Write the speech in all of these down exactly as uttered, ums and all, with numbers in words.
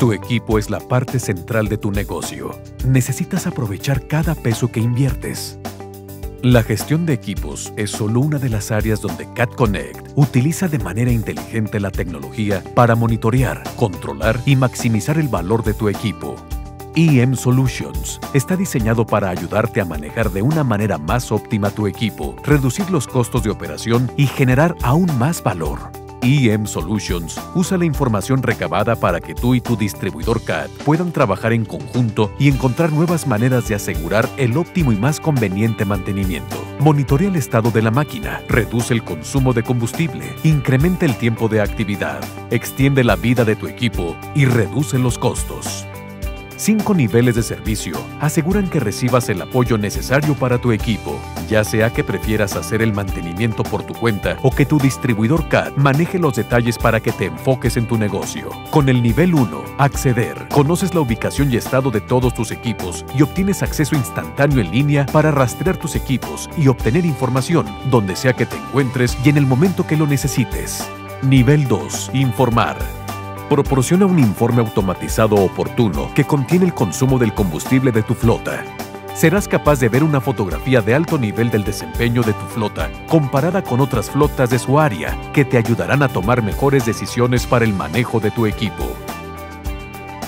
Tu equipo es la parte central de tu negocio. Necesitas aprovechar cada peso que inviertes. La gestión de equipos es solo una de las áreas donde Cat Connect utiliza de manera inteligente la tecnología para monitorear, controlar y maximizar el valor de tu equipo. E M Solutions está diseñado para ayudarte a manejar de una manera más óptima tu equipo, reducir los costos de operación y generar aún más valor. E M Solutions usa la información recabada para que tú y tu distribuidor Cat puedan trabajar en conjunto y encontrar nuevas maneras de asegurar el óptimo y más conveniente mantenimiento. Monitorea el estado de la máquina, reduce el consumo de combustible, incrementa el tiempo de actividad, extiende la vida de tu equipo y reduce los costos. Cinco niveles de servicio aseguran que recibas el apoyo necesario para tu equipo, ya sea que prefieras hacer el mantenimiento por tu cuenta o que tu distribuidor Cat maneje los detalles para que te enfoques en tu negocio. Con el nivel uno, acceder. Conoces la ubicación y estado de todos tus equipos y obtienes acceso instantáneo en línea para rastrear tus equipos y obtener información donde sea que te encuentres y en el momento que lo necesites. Nivel dos, informar. Proporciona un informe automatizado oportuno que contiene el consumo del combustible de tu flota. Serás capaz de ver una fotografía de alto nivel del desempeño de tu flota comparada con otras flotas de su área que te ayudarán a tomar mejores decisiones para el manejo de tu equipo.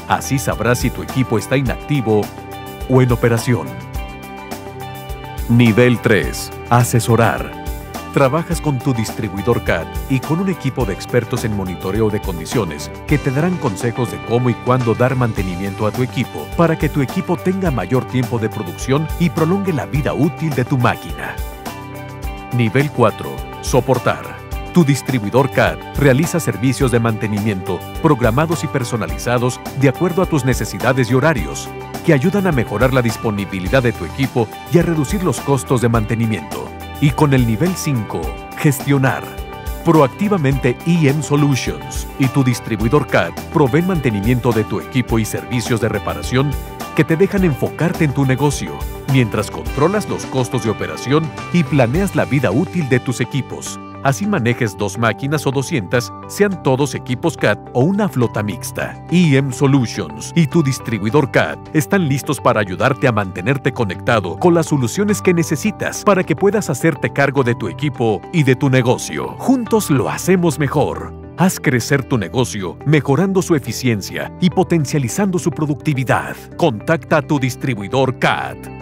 Así sabrás si tu equipo está inactivo o en operación. Nivel tres. Asesorar. Trabajas con tu distribuidor Cat y con un equipo de expertos en monitoreo de condiciones que te darán consejos de cómo y cuándo dar mantenimiento a tu equipo para que tu equipo tenga mayor tiempo de producción y prolongue la vida útil de tu máquina. Nivel cuatro. Soportar. Tu distribuidor Cat realiza servicios de mantenimiento programados y personalizados de acuerdo a tus necesidades y horarios que ayudan a mejorar la disponibilidad de tu equipo y a reducir los costos de mantenimiento. Y con el nivel cinco, gestionar. Proactivamente E M Solutions y tu distribuidor Cat proveen mantenimiento de tu equipo y servicios de reparación que te dejan enfocarte en tu negocio, mientras controlas los costos de operación y planeas la vida útil de tus equipos. Así manejes dos máquinas o doscientas, sean todos equipos Cat o una flota mixta. E M Solutions y tu distribuidor Cat están listos para ayudarte a mantenerte conectado con las soluciones que necesitas para que puedas hacerte cargo de tu equipo y de tu negocio. Juntos lo hacemos mejor. Haz crecer tu negocio, mejorando su eficiencia y potencializando su productividad. Contacta a tu distribuidor Cat.